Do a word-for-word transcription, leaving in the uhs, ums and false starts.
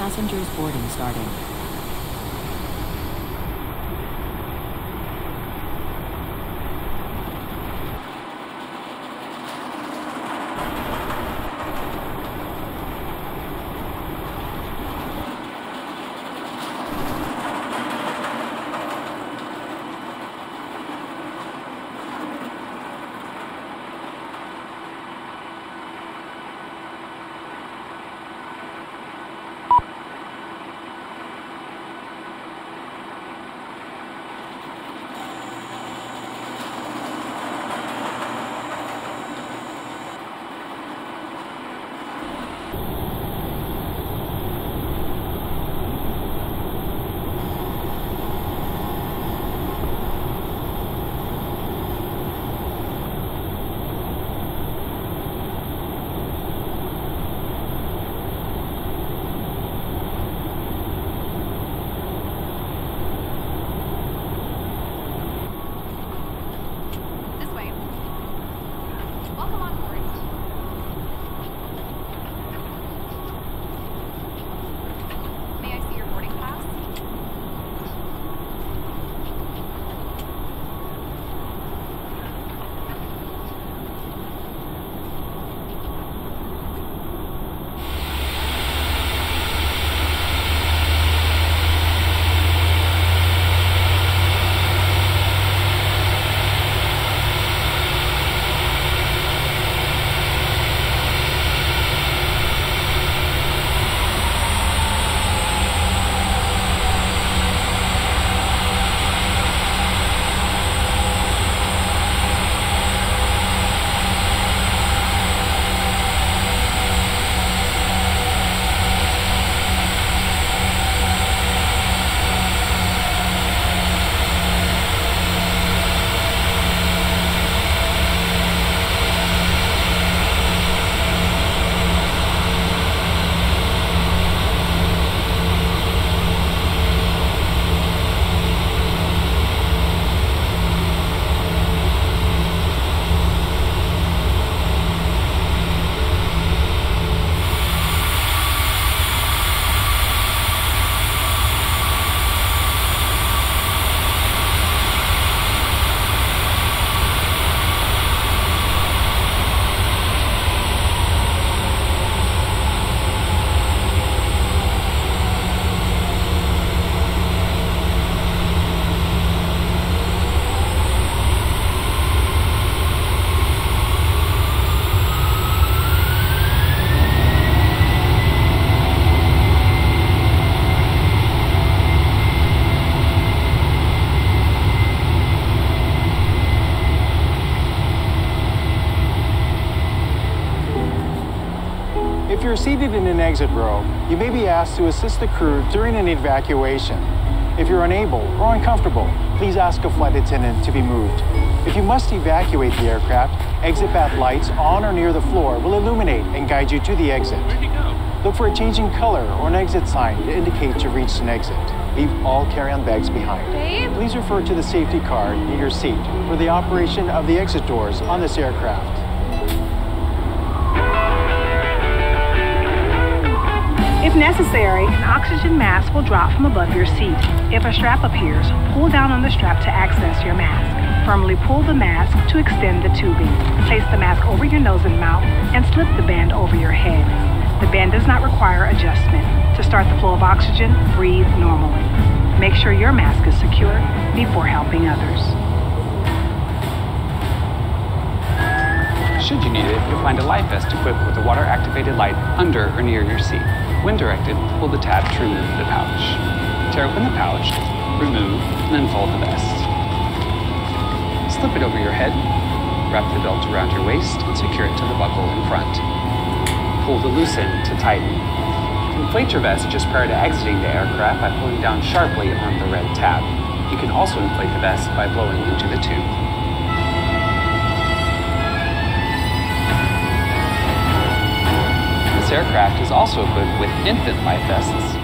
Passengers boarding starting. If you're seated in an exit row, you may be asked to assist the crew during an evacuation. If you're unable or uncomfortable, please ask a flight attendant to be moved. If you must evacuate the aircraft, exit path lights on or near the floor will illuminate and guide you to the exit. Look for a change in color or an exit sign to indicate you've reached an exit. Leave all carry-on bags behind. Babe? Please refer to the safety card in your seat for the operation of the exit doors on this aircraft. If necessary, an oxygen mask will drop from above your seat. If a strap appears, pull down on the strap to access your mask. Firmly pull the mask to extend the tubing. Place the mask over your nose and mouth and slip the band over your head. The band does not require adjustment. To start the flow of oxygen, breathe normally. Make sure your mask is secure before helping others. Should you need it, you'll find a life vest equipped with a water-activated light under or near your seat. When directed, pull the tab to remove the pouch. Tear open the pouch, remove, and unfold the vest. Slip it over your head, wrap the belt around your waist, and secure it to the buckle in front. Pull the loosen to tighten. Inflate your vest just prior to exiting the aircraft by pulling down sharply on the red tab. You can also inflate the vest by blowing into the tube. This aircraft is also equipped with infant life vests,